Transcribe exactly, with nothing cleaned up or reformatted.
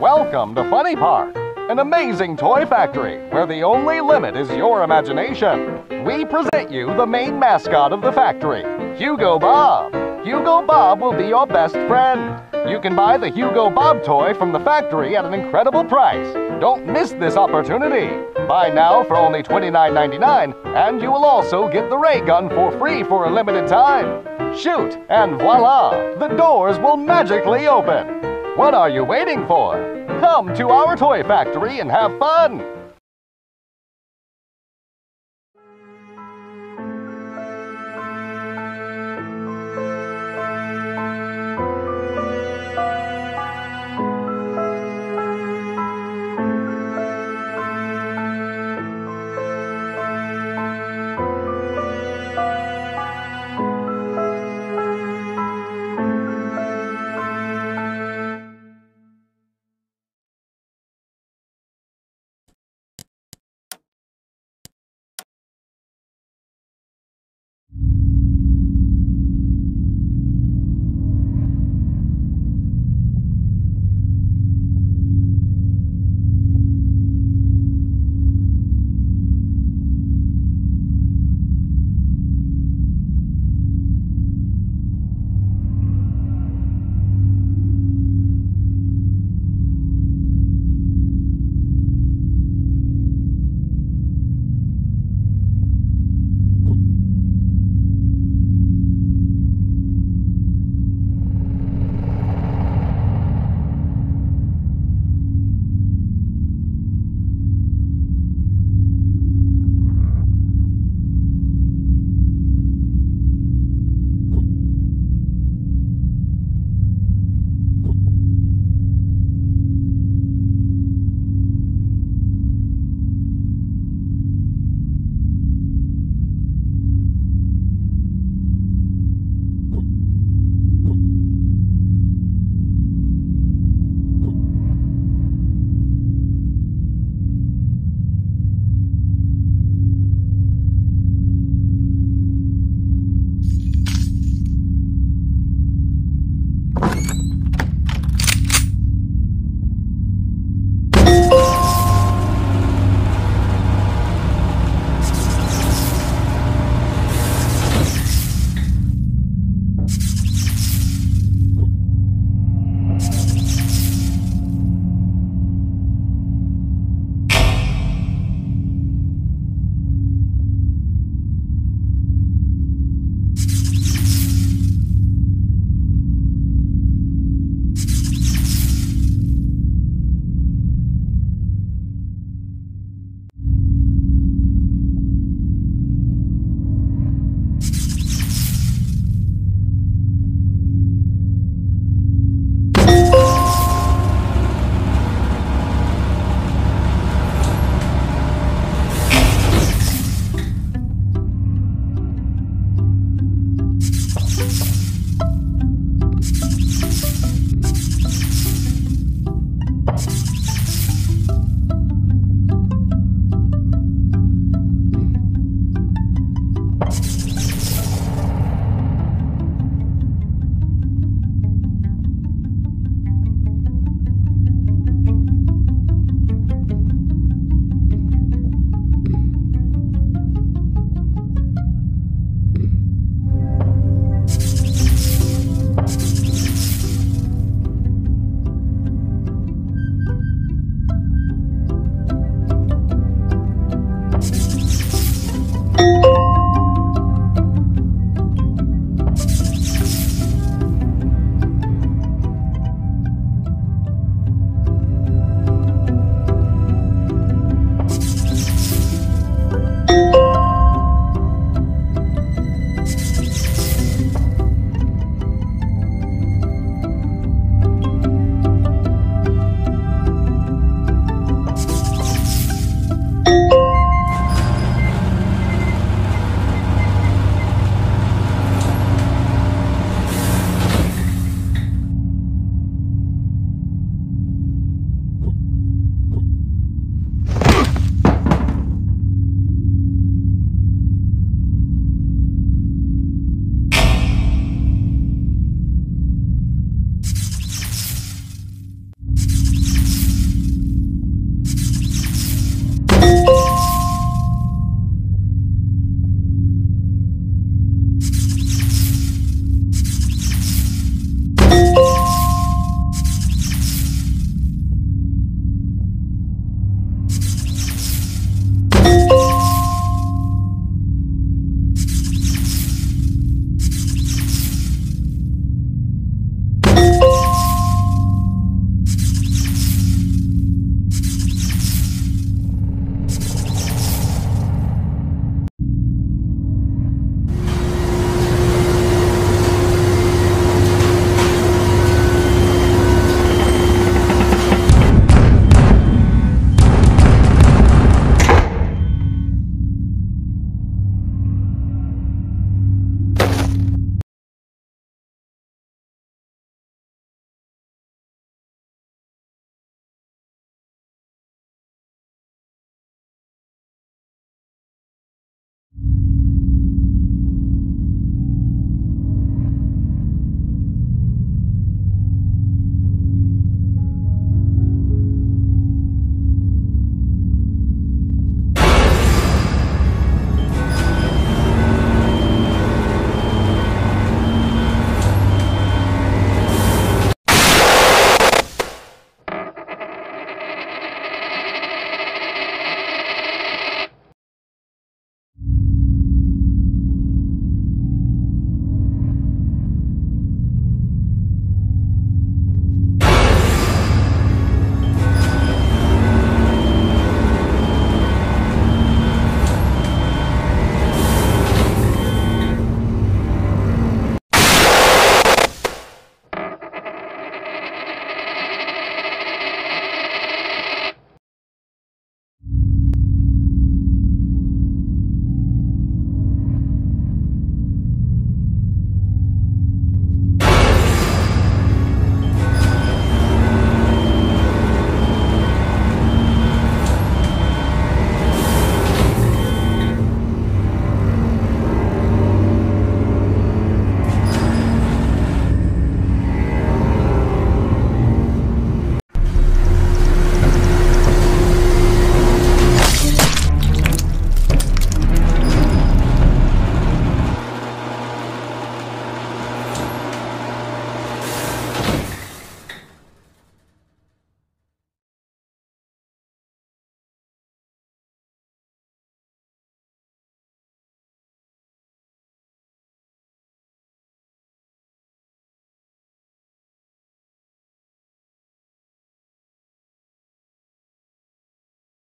Welcome to Funny Park, an amazing toy factory where the only limit is your imagination. We present you the main mascot of the factory, Hugo Bob. Hugo Bob will be your best friend. You can buy the Hugo Bob toy from the factory at an incredible price. Don't miss this opportunity. Buy now for only twenty-nine ninety-nine, and you will also get the ray gun for free for a limited time. Shoot, and voila, the doors will magically open. What are you waiting for? Come to our toy factory and have fun!